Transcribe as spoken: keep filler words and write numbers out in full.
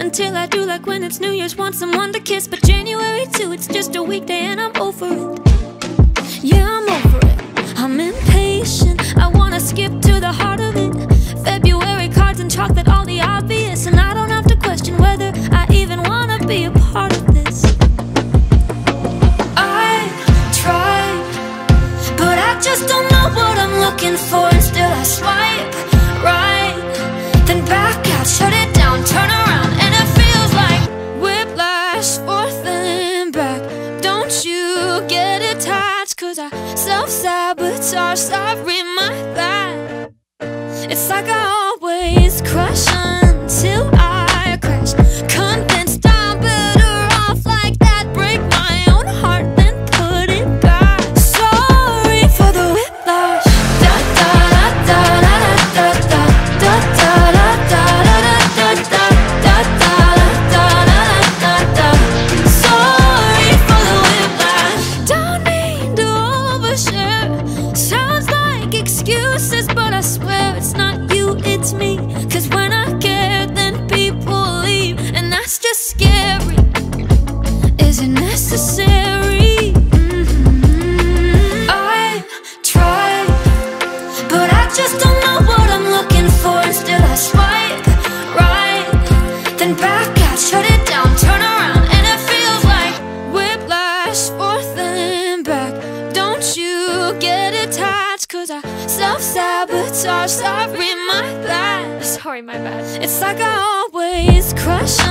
until I do, like when it's New Year's, want someone to kiss. But January second, it's just a weekday and I'm over it. Yeah, I'm over it, I'm impatient, I wanna skip to the heart of it. February cards and chocolate, all the obvious, and I don't have to question whether I even wanna be a part of this. I tried, but I just don't know what I'm looking for, and still I swipe right, then back out, shut it down, turn around, and it feels like whiplash, forth and back. Don't you get attached, cause I self-sabotage, sorry my bad. It's like I always crush until I crash, convinced I'm better off like that. Break my own heart, then put it back. Sorry for the whiplash. Da da da da da da da da da da da da da da da da da da. Sorry for the whiplash. Don't mean to overshare. Sounds like excuses, but I swear it's not you, it's me. Cause when I care, then people leave, and that's just scary. Is it necessary? Mm-hmm. I tried, but I just don't know what I'm looking for, and still I swipe right, then back out, shut it down, turn around, and it feels like whiplash, forth and back. Don't you get attached, cause I self-sabotage, sorry my bad. Sorry my bad. It's like I always crush